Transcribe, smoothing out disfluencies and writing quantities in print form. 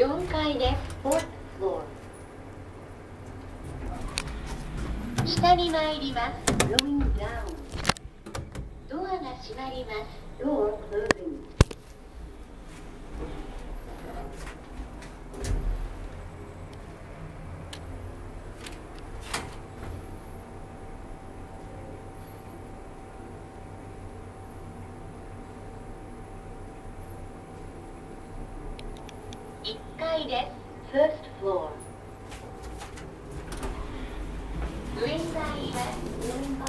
4階です。下に参ります。ドアが閉まります。